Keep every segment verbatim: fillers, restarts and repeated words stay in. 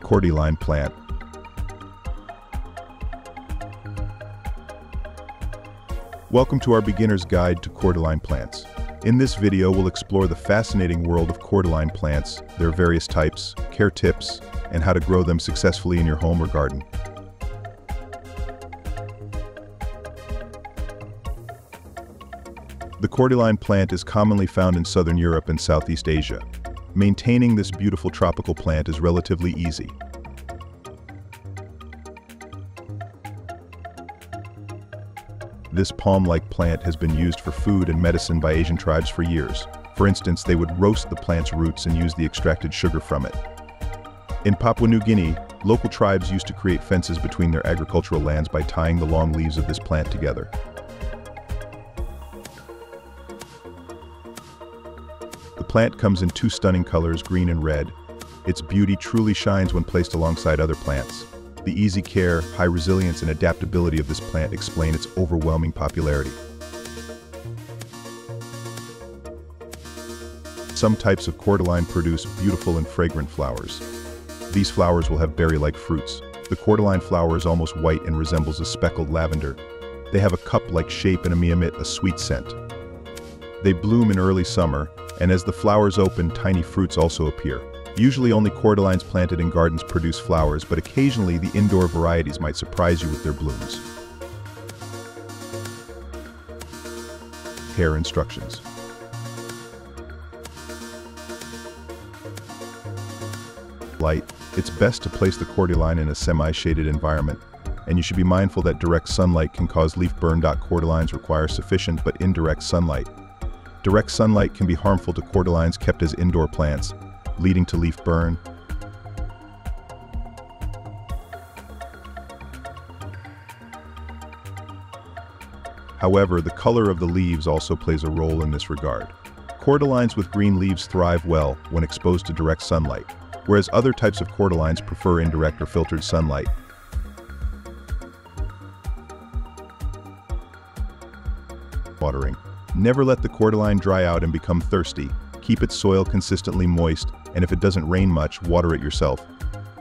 Cordyline plant. Welcome to our beginner's guide to Cordyline plants. In this video, we'll explore the fascinating world of Cordyline plants, their various types, care tips, and how to grow them successfully in your home or garden. The Cordyline plant is commonly found in southern Europe and Southeast Asia. Maintaining this beautiful tropical plant is relatively easy. This palm-like plant has been used for food and medicine by Asian tribes for years. For instance, they would roast the plant's roots and use the extracted sugar from it. In Papua New Guinea, local tribes used to create fences between their agricultural lands by tying the long leaves of this plant together. The plant comes in two stunning colors, green and red. Its beauty truly shines when placed alongside other plants. The easy care, high resilience, and adaptability of this plant explain its overwhelming popularity. Some types of cordyline produce beautiful and fragrant flowers. These flowers will have berry-like fruits. The cordyline flower is almost white and resembles a speckled lavender. They have a cup-like shape and emit a sweet scent. They bloom in early summer, and as the flowers open, tiny fruits also appear. Usually only cordylines planted in gardens produce flowers, but occasionally the indoor varieties might surprise you with their blooms. Care instructions. Light. It's best to place the cordyline in a semi-shaded environment, and you should be mindful that direct sunlight can cause leaf burn. Cordylines require sufficient but indirect sunlight. Direct sunlight can be harmful to cordylines kept as indoor plants, leading to leaf burn. However, the color of the leaves also plays a role in this regard. Cordylines with green leaves thrive well when exposed to direct sunlight, whereas other types of cordylines prefer indirect or filtered sunlight. Watering. Never let the cordyline dry out and become thirsty. Keep its soil consistently moist, and if it doesn't rain much, water it yourself.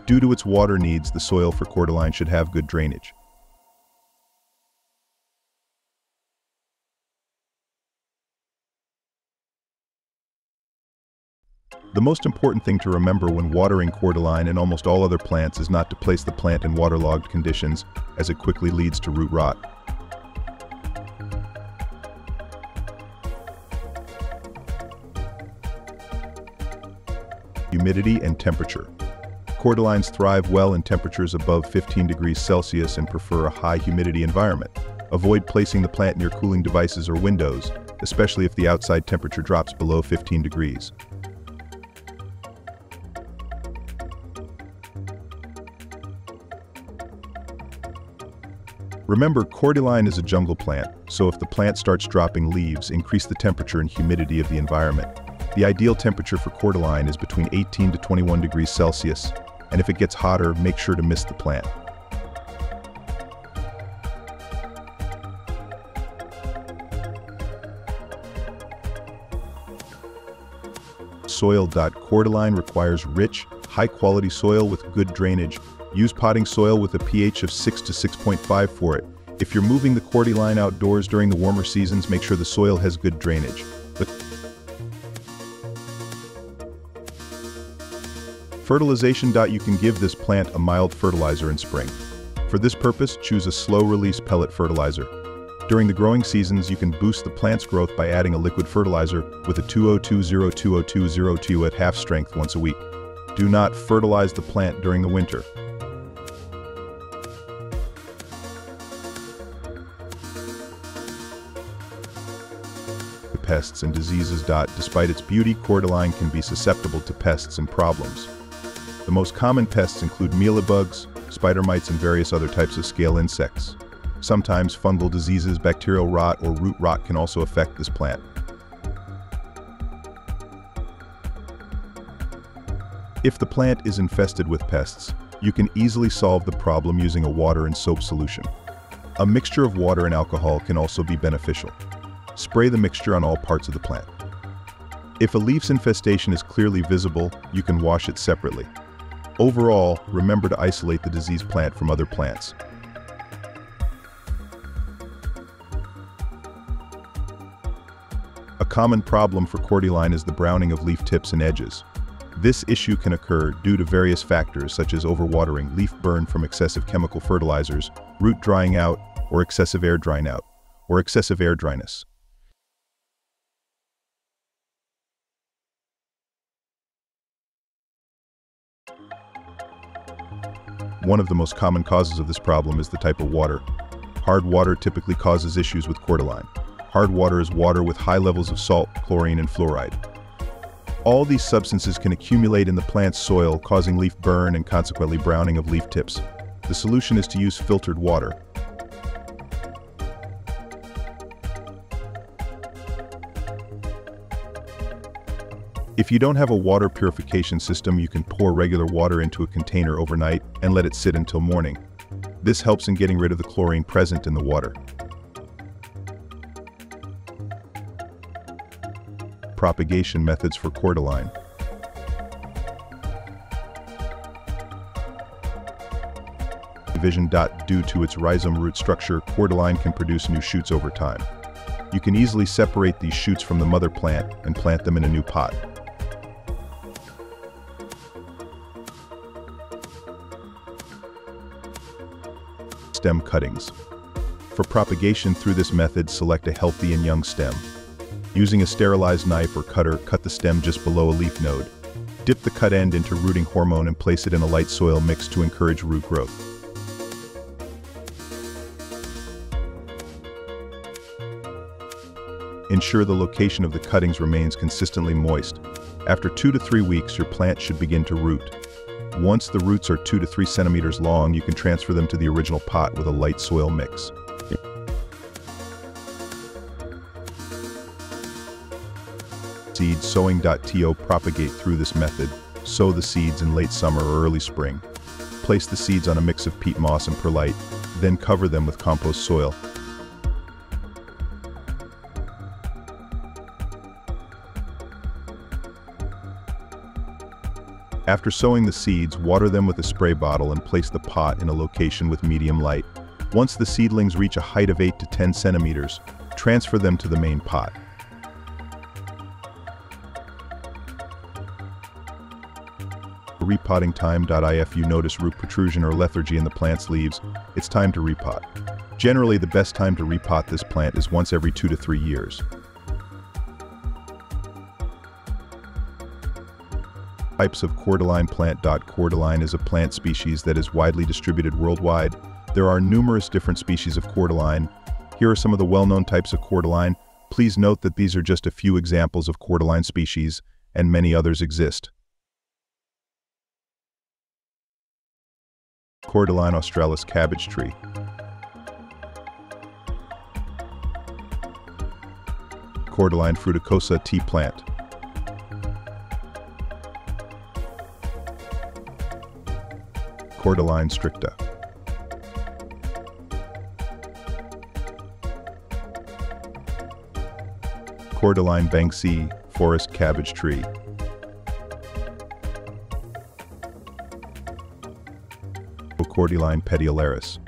Due to its water needs, the soil for cordyline should have good drainage. The most important thing to remember when watering cordyline and almost all other plants is not to place the plant in waterlogged conditions, as it quickly leads to root rot. Humidity and temperature. Cordylines thrive well in temperatures above fifteen degrees Celsius and prefer a high humidity environment. Avoid placing the plant near cooling devices or windows, especially if the outside temperature drops below fifteen degrees. Remember, cordyline is a jungle plant, so if the plant starts dropping leaves, increase the temperature and humidity of the environment. The ideal temperature for cordyline is between eighteen to twenty-one degrees Celsius, and if it gets hotter, make sure to mist the plant. Soil. Cordyline requires rich, high-quality soil with good drainage. Use potting soil with a pH of six to six point five for it. If you're moving the cordyline outdoors during the warmer seasons, make sure the soil has good drainage. The fertilization. You can give this plant a mild fertilizer in spring. For this purpose, choose a slow-release pellet fertilizer. During the growing seasons, you can boost the plant's growth by adding a liquid fertilizer with a two oh two oh two oh two oh two at half strength once a week. Do not fertilize the plant during the winter. The pests and diseases. Despite its beauty, cordyline can be susceptible to pests and problems. The most common pests include mealybugs, spider mites, and various other types of scale insects. Sometimes fungal diseases, bacterial rot, or root rot can also affect this plant. If the plant is infested with pests, you can easily solve the problem using a water and soap solution. A mixture of water and alcohol can also be beneficial. Spray the mixture on all parts of the plant. If a leaf's infestation is clearly visible, you can wash it separately. Overall, remember to isolate the diseased plant from other plants. A common problem for Cordyline is the browning of leaf tips and edges. This issue can occur due to various factors such as overwatering, leaf burn from excessive chemical fertilizers, root drying out, or excessive air drying out, or excessive air dryness. One of the most common causes of this problem is the type of water. Hard water typically causes issues with Cordyline. Hard water is water with high levels of salt, chlorine, and fluoride. All these substances can accumulate in the plant's soil, causing leaf burn and consequently browning of leaf tips. The solution is to use filtered water. If you don't have a water purification system, you can pour regular water into a container overnight and let it sit until morning. This helps in getting rid of the chlorine present in the water. Propagation methods for Cordyline. Division. Due to its rhizome root structure, Cordyline can produce new shoots over time. You can easily separate these shoots from the mother plant and plant them in a new pot. Stem cuttings. For propagation through this method, select a healthy and young stem. Using a sterilized knife or cutter, cut the stem just below a leaf node. Dip the cut end into rooting hormone and place it in a light soil mix to encourage root growth. Ensure the location of the cuttings remains consistently moist. After two to three weeks, your plant should begin to root. Once the roots are two to three centimeters long, you can transfer them to the original pot with a light soil mix. Seed sowing. To propagate through this method, sow the seeds in late summer or early spring. Place the seeds on a mix of peat moss and perlite, then cover them with compost soil. After sowing the seeds, water them with a spray bottle and place the pot in a location with medium light. Once the seedlings reach a height of eight to ten centimeters, transfer them to the main pot. Repotting time. If you notice root protrusion or lethargy in the plant's leaves, it's time to repot. Generally, the best time to repot this plant is once every two to three years. Types of Cordyline plant. Cordyline is a plant species that is widely distributed worldwide. There are numerous different species of Cordyline. Here are some of the well-known types of Cordyline. Please note that these are just a few examples of Cordyline species, and many others exist. Cordyline australis cabbage tree. Cordyline fruticosa tea plant. Cordyline stricta. Cordyline banksii, forest cabbage tree. Cordyline petiolaris.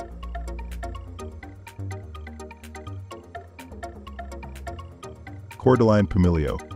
Cordyline pumilio.